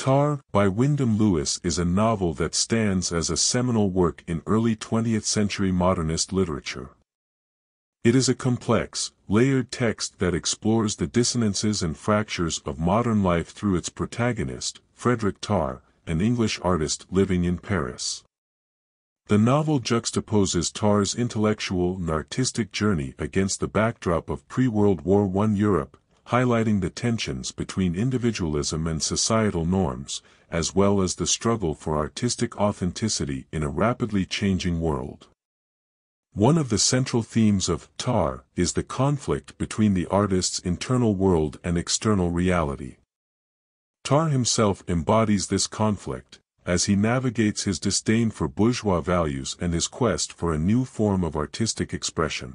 Tarr by Wyndham Lewis is a novel that stands as a seminal work in early 20th century modernist literature. It is a complex, layered text that explores the dissonances and fractures of modern life through its protagonist, Frederick Tarr, an English artist living in Paris. The novel juxtaposes Tarr's intellectual and artistic journey against the backdrop of pre-World War I Europe, highlighting the tensions between individualism and societal norms, as well as the struggle for artistic authenticity in a rapidly changing world. One of the central themes of Tarr is the conflict between the artist's internal world and external reality. Tarr himself embodies this conflict, as he navigates his disdain for bourgeois values and his quest for a new form of artistic expression.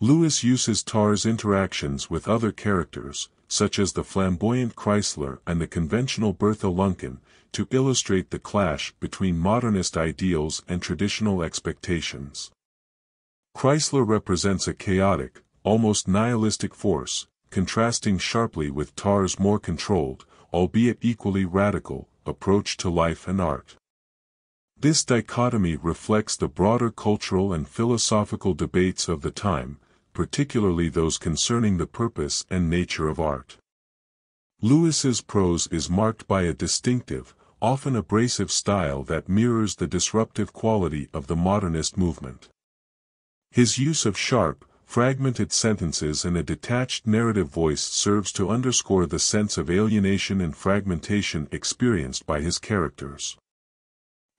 Lewis uses Tarr's interactions with other characters, such as the flamboyant Kreisler and the conventional Bertha Lunken, to illustrate the clash between modernist ideals and traditional expectations. Kreisler represents a chaotic, almost nihilistic force, contrasting sharply with Tarr's more controlled, albeit equally radical, approach to life and art. This dichotomy reflects the broader cultural and philosophical debates of the time, particularly those concerning the purpose and nature of art. Lewis's prose is marked by a distinctive, often abrasive style that mirrors the disruptive quality of the modernist movement. His use of sharp, fragmented sentences and a detached narrative voice serves to underscore the sense of alienation and fragmentation experienced by his characters.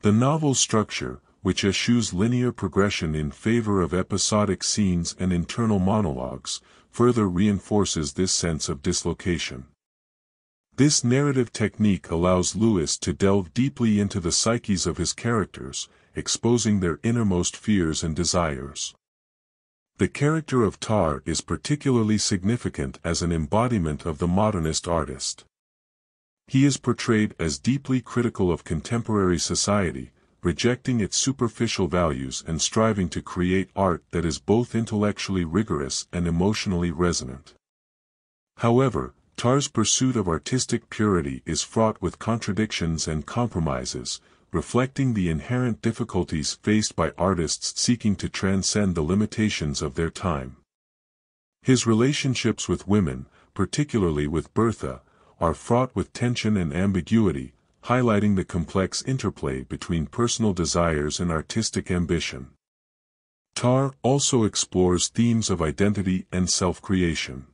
The novel's structure, which eschews linear progression in favor of episodic scenes and internal monologues, further reinforces this sense of dislocation. This narrative technique allows Lewis to delve deeply into the psyches of his characters, exposing their innermost fears and desires. The character of Tarr is particularly significant as an embodiment of the modernist artist. He is portrayed as deeply critical of contemporary society, rejecting its superficial values and striving to create art that is both intellectually rigorous and emotionally resonant. However, Tarr's pursuit of artistic purity is fraught with contradictions and compromises, reflecting the inherent difficulties faced by artists seeking to transcend the limitations of their time. His relationships with women, particularly with Bertha, are fraught with tension and ambiguity, highlighting the complex interplay between personal desires and artistic ambition. Tarr also explores themes of identity and self-creation.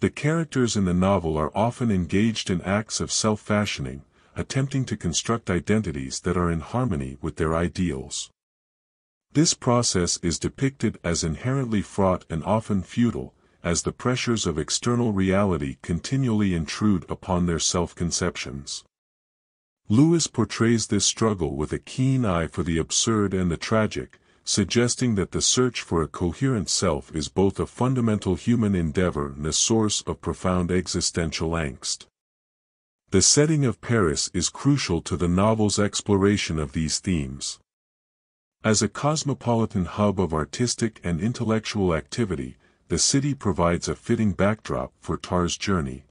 The characters in the novel are often engaged in acts of self-fashioning, attempting to construct identities that are in harmony with their ideals. This process is depicted as inherently fraught and often futile, as the pressures of external reality continually intrude upon their self-conceptions. Lewis portrays this struggle with a keen eye for the absurd and the tragic, suggesting that the search for a coherent self is both a fundamental human endeavor and a source of profound existential angst. The setting of Paris is crucial to the novel's exploration of these themes. As a cosmopolitan hub of artistic and intellectual activity, the city provides a fitting backdrop for Tarr's journey.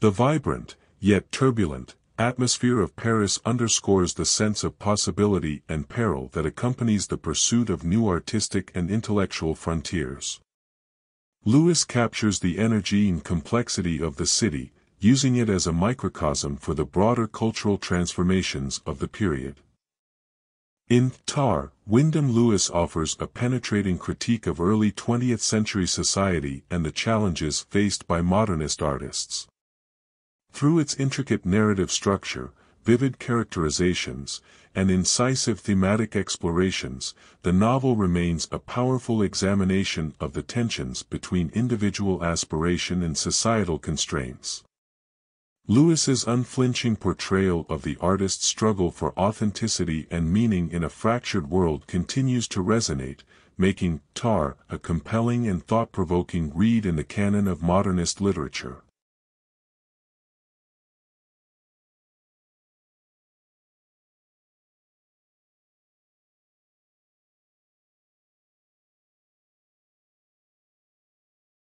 The vibrant, yet turbulent, atmosphere of Paris underscores the sense of possibility and peril that accompanies the pursuit of new artistic and intellectual frontiers. Lewis captures the energy and complexity of the city, using it as a microcosm for the broader cultural transformations of the period. In Tarr, Wyndham Lewis offers a penetrating critique of early 20th century society and the challenges faced by modernist artists. Through its intricate narrative structure, vivid characterizations, and incisive thematic explorations, the novel remains a powerful examination of the tensions between individual aspiration and societal constraints. Lewis's unflinching portrayal of the artist's struggle for authenticity and meaning in a fractured world continues to resonate, making Tarr a compelling and thought-provoking read in the canon of modernist literature.